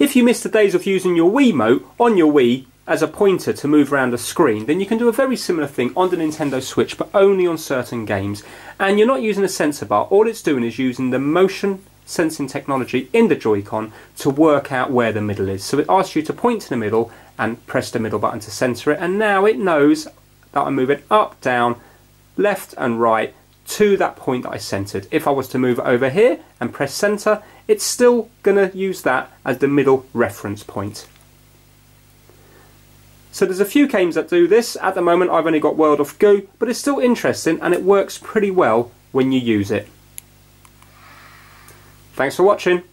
If you miss the days of using your Wiimote on your Wii as a pointer to move around the screen, then you can do a very similar thing on the Nintendo Switch, but only on certain games. And you're not using a sensor bar, all it's doing is using the motion sensing technology in the Joy-Con to work out where the middle is. So it asks you to point to the middle and press the middle button to center it, and now it knows that I'm moving up, down, left and right to that point that I centered. If I was to move over here and press center, it's still gonna use that as the middle reference point. So there's a few games that do this. At the moment I've only got World of Goo, but it's still interesting and it works pretty well when you use it. Thanks for watching.